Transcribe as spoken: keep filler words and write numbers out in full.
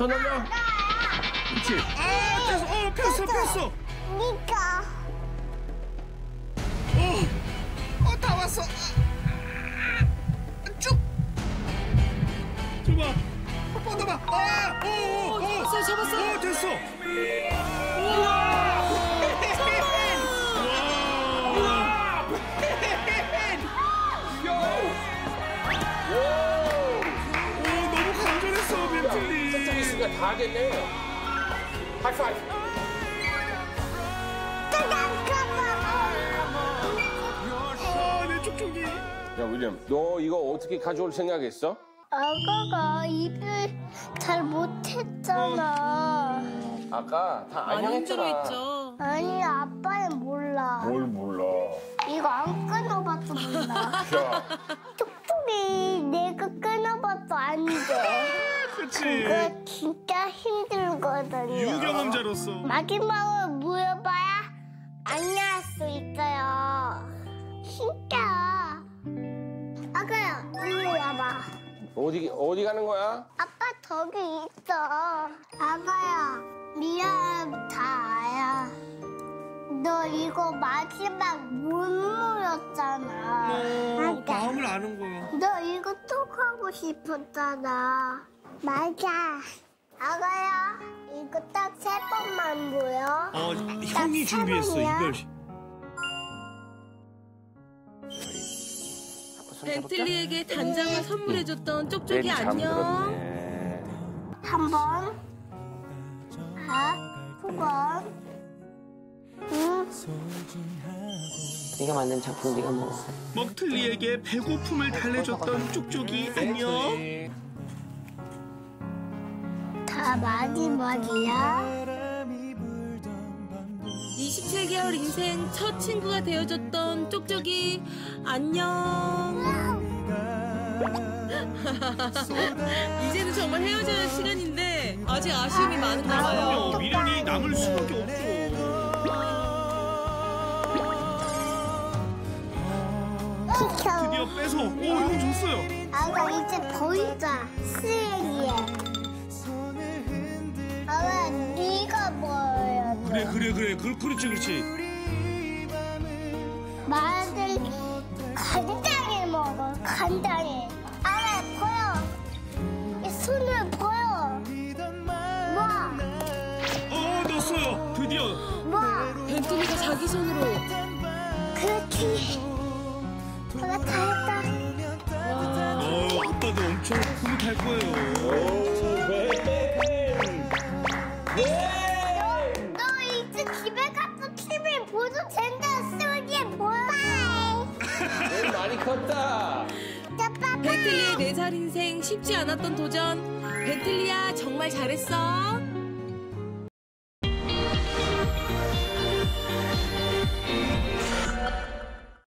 손 올려. 그렇지. 어, 폈어, 폈어. 니까. 어, 다 왔어. 쭉. 줘봐. 뻗어봐. 아, 오, 오, 오. 잡았어, 잡았어. 오, 됐어. 우와. 다 됐네. 하이파이브. 아, 내 쪽쪽이. 야, 윌리엄, 너 이거 어떻게 가져올 생각했어? 아가가 일을 잘 못했잖아. 응. 아까 다 안녕했잖아. 아니, 아빠는 몰라. 뭘 몰라? 이거 안 끊어봤어, 몰라. 쪽쪽이 내가 끊어봤어, 안 돼. 그치. 그거 진짜 힘들거든요. 유경험자로서 마지막으로 물어봐야 안녕할 수 있어요. 진짜. 아가야, 이리 와봐. 어디 어디 가는 거야? 아빠 저기 있어. 아가야, 미안 다 알아. 너 이거 마지막 못 물었잖아. 너 마음을 아는 거야. 너 이거 또 하고 싶었잖아. 맞아. 아가야, 이거 딱 세 번만 보여. 어, 형이 준비했어, 이걸. 벤틀리에게 단장을 선물해줬던 쪽쪽이 안녕. 한 번. 아, 두 번. 응. 네가 만든 작품 네가 먹어. 먹틀리에게 배고픔을 달래줬던 쪽쪽이 안녕. 다 마지막이야. 이십칠 개월 인생 첫 친구가 되어줬던 쪽쪽이 안녕. 이제는 정말 헤어져야 할 시간인데 아직 아쉬움이 많은가 봐요. 미련이 남을 수밖에 없고. 드디어 빼서. 오, 이거 줬어요. 아가 이제 보이자. 쓰레기야. 아가 네가 뭐야? 그래 그래 그래 그 그렇지 그렇지. 말들 간단히 먹어 간단히. 아가 보여. 이 손을 보여. 와. 어 넣었어요 드디어. 와. 벤틀리가 자기 손으로. 그렇지. 아가 다 했다. 와. 어 아빠도 엄청 뿌듯할 거예요. 너, 너 이제 집에 가서 티비 보도 된다. 스튜디오에 보여. 넌 많이 컸다. 벤틀리의 네 살 인생 쉽지 않았던 도전. 벤틀리야 정말 잘했어.